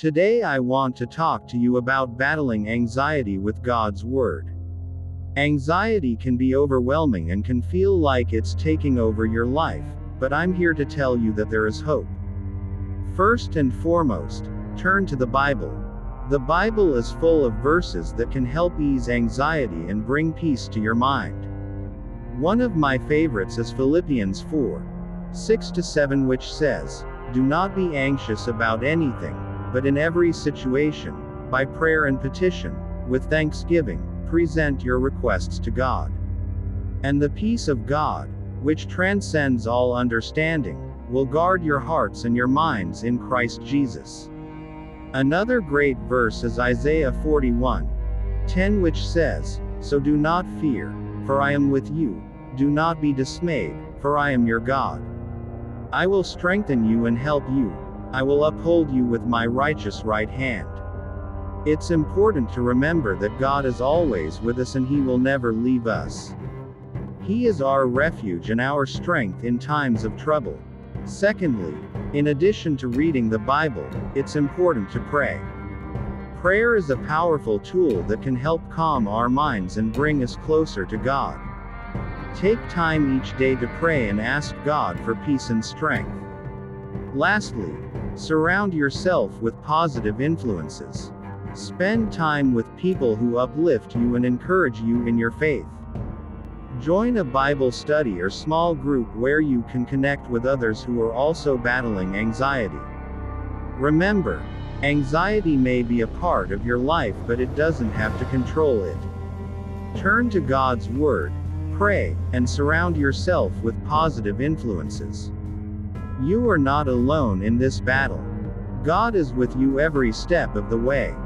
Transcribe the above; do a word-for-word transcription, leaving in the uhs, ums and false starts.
Today I want to talk to you about battling anxiety with God's Word. Anxiety can be overwhelming and can feel like it's taking over your life, but I'm here to tell you that there is hope. First and foremost, turn to the Bible. The Bible is full of verses that can help ease anxiety and bring peace to your mind. One of my favorites is Philippians four, six to seven, which says, "Do not be anxious about anything, but in every situation, by prayer and petition, with thanksgiving, present your requests to God. And the peace of God, which transcends all understanding, will guard your hearts and your minds in Christ Jesus." Another great verse is Isaiah forty-one, ten, which says, "So do not fear, for I am with you, do not be dismayed, for I am your God. I will strengthen you and help you, I will uphold you with my righteous right hand." It's important to remember that God is always with us and He will never leave us. He is our refuge and our strength in times of trouble. Secondly, in addition to reading the Bible, it's important to pray. Prayer is a powerful tool that can help calm our minds and bring us closer to God. Take time each day to pray and ask God for peace and strength. Lastly, surround yourself with positive influences. Spend time with people who uplift you and encourage you in your faith. Join a Bible study or small group where you can connect with others who are also battling anxiety. Remember, anxiety may be a part of your life, but it doesn't have to control it. Turn to God's Word, pray, and surround yourself with positive influences. You are not alone in this battle. God is with you every step of the way.